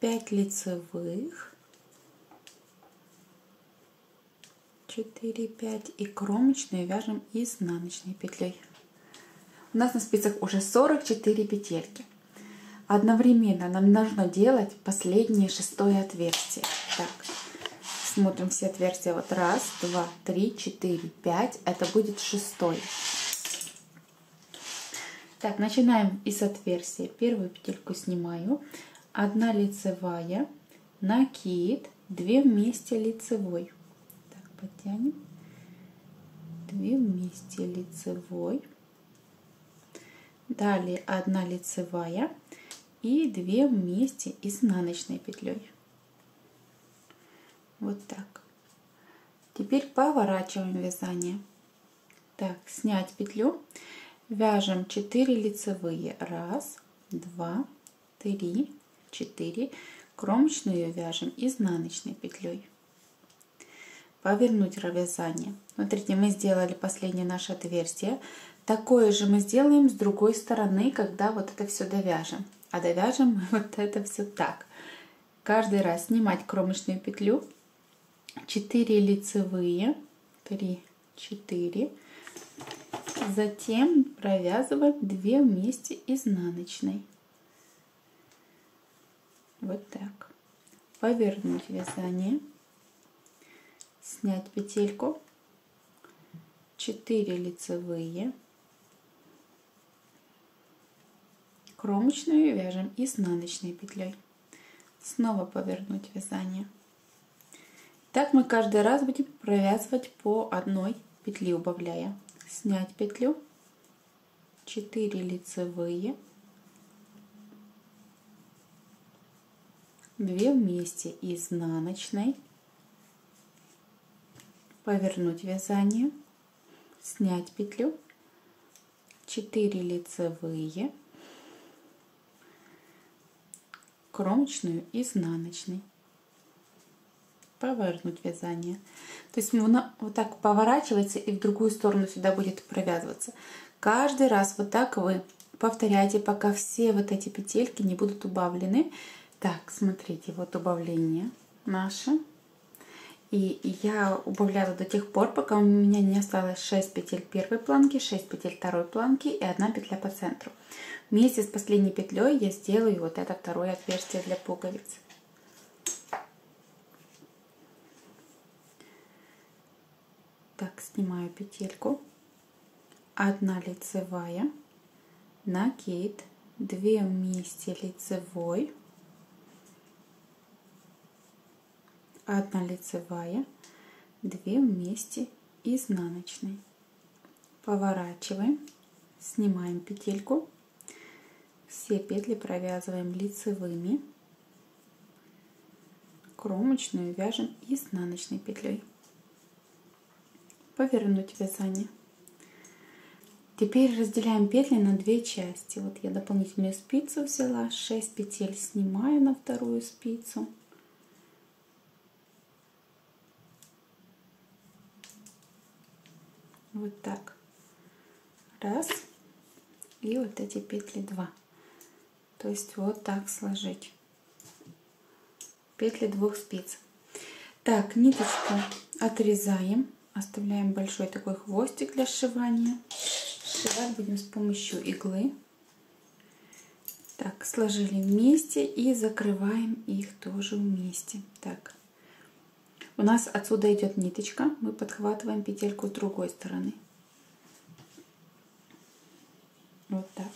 пять лицевых, четыре, пять и кромочные вяжем изнаночной петлей. У нас на спицах уже сорок четыре петельки. Одновременно нам нужно делать последнее шестое отверстие. Так, смотрим все отверстия. Вот раз, два, три, четыре, пять. Это будет шестое. Так, начинаем из отверстия. Первую петельку снимаю. одна лицевая, накид, две вместе лицевой. Так, подтянем. две вместе лицевой. Далее одна лицевая и две вместе изнаночной петлей. Вот так. Теперь поворачиваем вязание. Так, снять петлю. Вяжем четыре лицевые. Раз, два, три, четыре. Кромочную вяжем изнаночной петлей. Повернуть вязание. Смотрите, мы сделали последнее наше отверстие. Такое же мы сделаем с другой стороны, когда вот это все довяжем. А довяжем мы вот это все так. Каждый раз снимать кромочную петлю. четыре лицевые. три, четыре. Затем провязываем две вместе изнаночной. Вот так. Повернуть вязание. Снять петельку. четыре лицевые. Кромочную вяжем изнаночной петлей. Снова повернуть вязание. Так мы каждый раз будем провязывать по одной петли, убавляя. Снять петлю. четыре лицевые. две вместе изнаночной. Повернуть вязание. Снять петлю. четыре лицевые. Кромочную изнаночной. Повернуть вязание. То есть вот так поворачивается и в другую сторону сюда будет провязываться. Каждый раз вот так вы повторяете, пока все вот эти петельки не будут убавлены. Так, смотрите, вот убавление наше. И я убавляла до тех пор, пока у меня не осталось шесть петель первой планки, шесть петель второй планки и одна петля по центру. Вместе с последней петлей я сделаю вот это второе отверстие для пуговиц. Так, снимаю петельку. одна лицевая, накид, две вместе лицевой. одна лицевая, две вместе изнаночной. Поворачиваем, снимаем петельку. Все петли провязываем лицевыми. Кромочную вяжем изнаночной петлей. Повернуть вязание. Теперь разделяем петли на две части. Вот я дополнительную спицу взяла, шесть петель снимаю на вторую спицу. Вот так. Раз. И вот эти петли два. То есть вот так сложить. Петли двух спиц. Так, ниточку отрезаем. Оставляем большой такой хвостик для сшивания. Сшивать будем с помощью иглы. Так, сложили вместе и закрываем их тоже вместе. Так. У нас отсюда идет ниточка, мы подхватываем петельку с другой стороны. Вот так.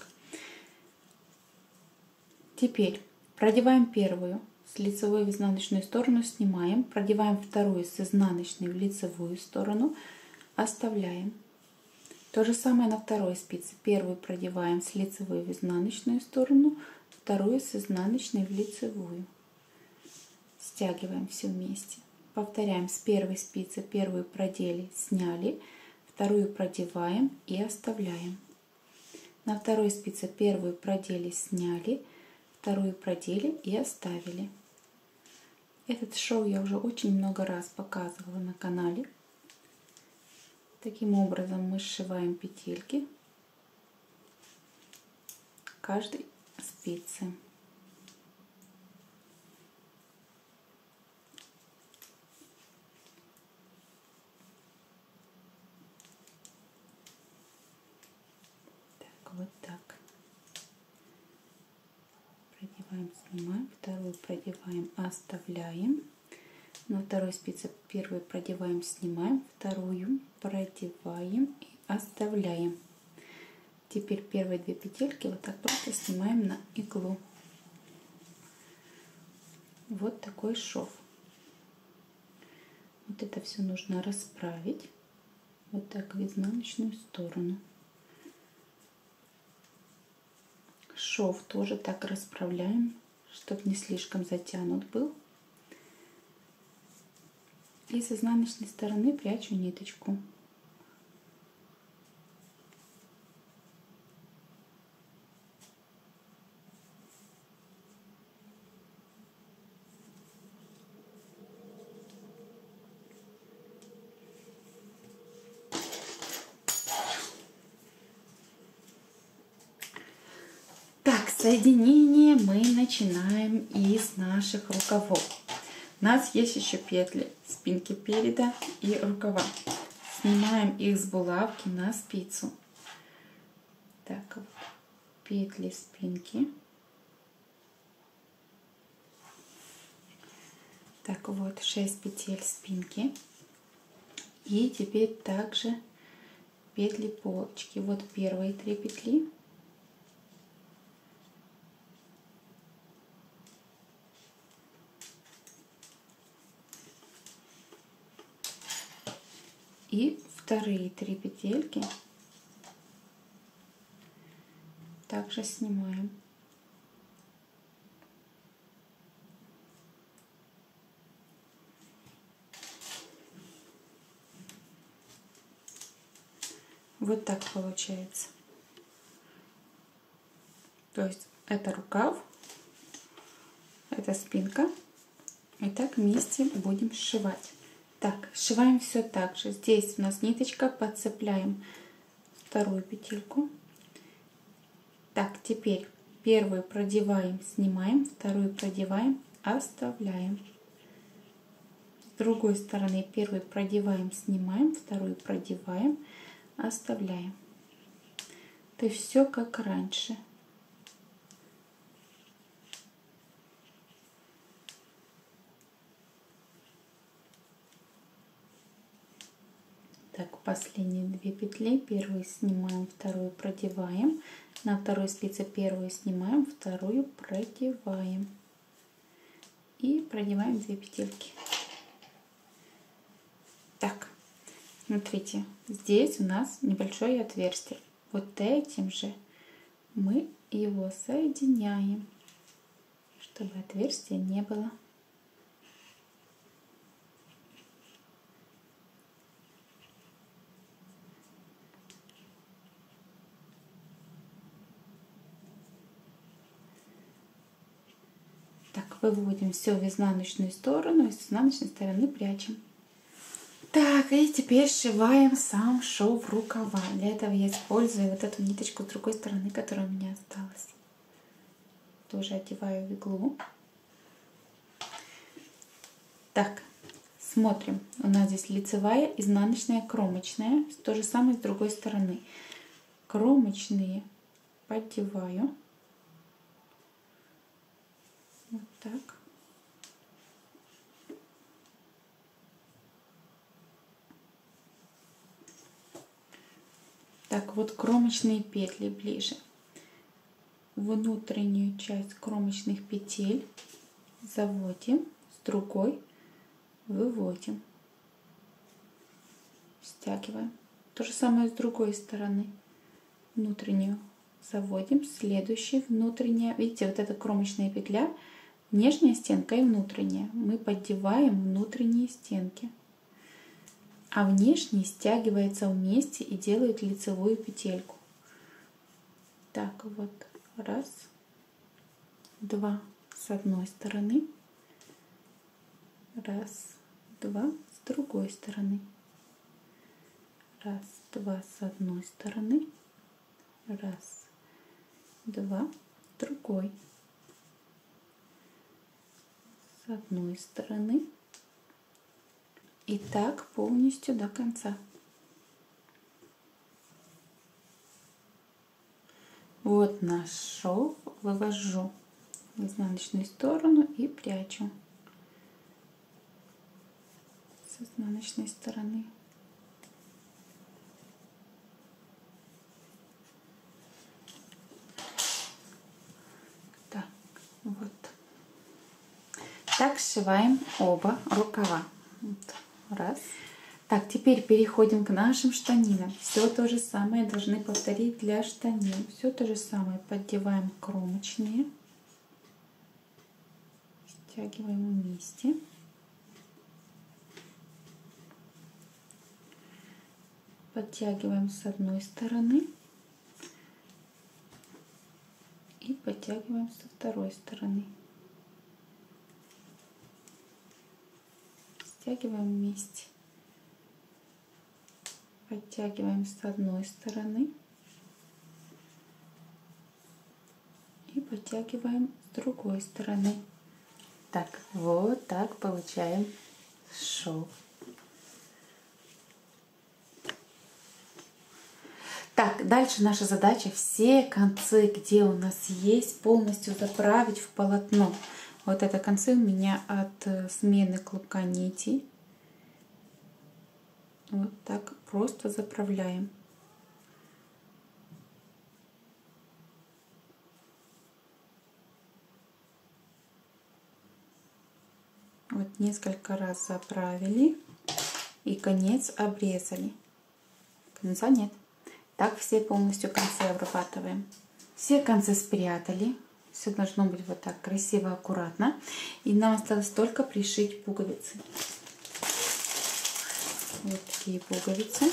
Теперь продеваем первую с лицевой в изнаночную сторону, снимаем, продеваем вторую с изнаночной в лицевую сторону, оставляем. То же самое на второй спице. Первую продеваем с лицевой в изнаночную сторону, вторую с изнаночной в лицевую. Стягиваем все вместе. Повторяем с первой спицы, первую продели, сняли, вторую продеваем и оставляем. На второй спице первую продели, сняли, вторую продели и оставили. Этот шов я уже очень много раз показывала на канале. Таким образом мы сшиваем петельки каждой спицы. Вот так. Продеваем, снимаем, вторую продеваем, оставляем. На второй спице первую продеваем, снимаем, вторую продеваем и оставляем. Теперь первые две петельки вот так просто снимаем на иглу. вот такой шов. Вот это все нужно расправить вот так в изнаночную сторону. Шов тоже так расправляем, чтобы не слишком затянут был. И с изнаночной стороны прячу ниточку. Соединение мы начинаем из наших рукавов. У нас есть еще петли спинки переда и рукава. Снимаем их с булавки на спицу. Так, вот петли спинки. Так, вот шесть петель спинки. И теперь также петли полочки. Вот первые три петли. И вторые три петельки также снимаем. Вот так получается. То есть это рукав, это спинка. И так вместе будем сшивать. Так, сшиваем все так же. Здесь у нас ниточка, подцепляем вторую петельку. Так, теперь первую продеваем, снимаем, вторую продеваем, оставляем. С другой стороны первую продеваем, снимаем, вторую продеваем, оставляем. То есть все как раньше. Так, последние две петли, первую снимаем, вторую продеваем, на второй спице первую снимаем, вторую продеваем и продеваем две петельки. Так, смотрите, здесь у нас небольшое отверстие, вот этим же мы его соединяем, чтобы отверстия не было. Выводим все в изнаночную сторону и с изнаночной стороны прячем. Так, и теперь сшиваем сам шов рукава. Для этого я использую вот эту ниточку с другой стороны, которая у меня осталась. Тоже одеваю в иглу. Так, смотрим. У нас здесь лицевая, изнаночная, кромочная. То же самое с другой стороны. Кромочные поддеваю. Вот так. Так, вот кромочные петли ближе. Внутреннюю часть кромочных петель заводим, с другой выводим. Стягиваем. То же самое с другой стороны. Внутреннюю заводим. Следующая внутренняя. Видите, вот эта кромочная петля. Внешняя стенка и внутренняя. Мы поддеваем внутренние стенки. А внешние стягиваются вместе и делают лицевую петельку. Так, вот. Раз. Два. С одной стороны. Раз. Два. С другой стороны. Раз. Два. С одной стороны. Раз. Два. С другой. С одной стороны, и так полностью до конца. Вот наш шов, вывожу в изнаночную сторону и прячу с изнаночной стороны. сшиваем оба рукава. Раз. Так, теперь переходим к нашим штанинам. Все то же самое должны повторить для штанин. Все то же самое. Поддеваем кромочные. Стягиваем вместе. Подтягиваем с одной стороны. И подтягиваем со второй стороны. Стягиваем вместе. Подтягиваем с одной стороны и подтягиваем с другой стороны. Так, вот так получаем шов. Так, дальше наша задача все концы, где у нас есть, полностью заправить в полотно. Вот это концы у меня от смены клубка нити. Вот так просто заправляем. Вот несколько раз заправили и конец обрезали. Конца нет. Так все полностью концы обрабатываем. Все концы спрятали. Все должно быть вот так красиво, аккуратно. И нам осталось только пришить пуговицы. Вот такие пуговицы.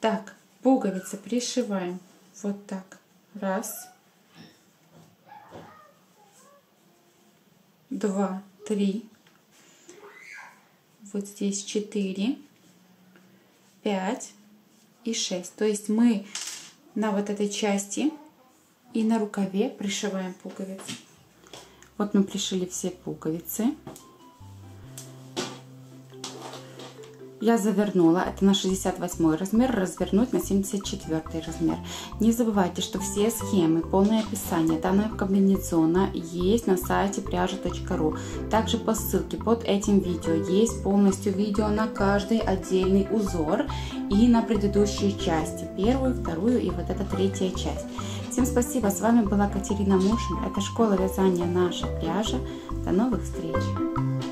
Так, пуговицы пришиваем вот так. Раз, два, три. Вот здесь четыре, пять и шесть. То есть мы на вот этой части и на рукаве пришиваем пуговицы. Вот мы пришили все пуговицы. Я завернула, это на шестьдесят восьмой размер, развернуть на семьдесят четвёртый размер. Не забывайте, что все схемы, полное описание данного комбинезона есть на сайте пряжа точка ру. Также по ссылке под этим видео есть полностью видео на каждый отдельный узор и на предыдущие части, первую, вторую и вот эта третья часть. Всем спасибо, с вами была Катерина Мушин, это школа вязания «Наша пряжа». До новых встреч!